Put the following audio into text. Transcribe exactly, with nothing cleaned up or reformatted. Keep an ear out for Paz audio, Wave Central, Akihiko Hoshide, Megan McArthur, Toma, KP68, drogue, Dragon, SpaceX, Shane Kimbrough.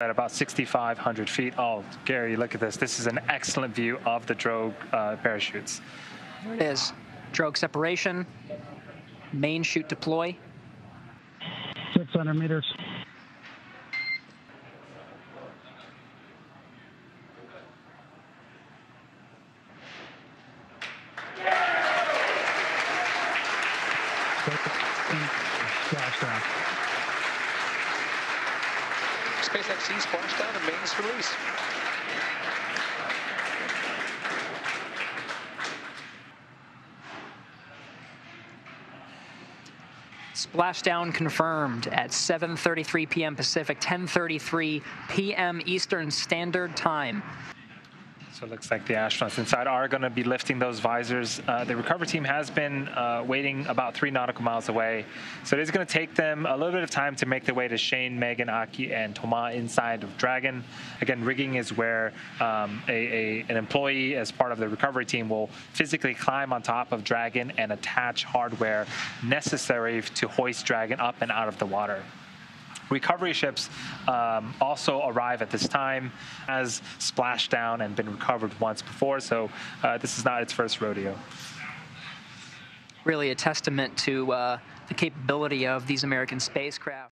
At about sixty-five hundred feet. Oh, Gary, look at this. This is an excellent view of the drogue uh, parachutes. There it is. Drogue separation, main chute deploy. six hundred meters. Yeah. SpaceX sees splashdown and mains release. Splashdown confirmed at seven thirty-three p m Pacific, ten thirty-three p m Eastern Standard Time. So it looks like the astronauts inside are going to be lifting those visors. Uh, the recovery team has been uh, waiting about three nautical miles away. So it is going to take them a little bit of time to make their way to Shane, Megan, Aki, and Toma inside of Dragon. Again, rigging is where um, a, a, an employee as part of the recovery team will physically climb on top of Dragon and attach hardware necessary to hoist Dragon up and out of the water. Recovery ships um, also arrive at this time, as splashed down and been recovered once before, so uh, this is not its first rodeo. Really a testament to uh, the capability of these American spacecraft.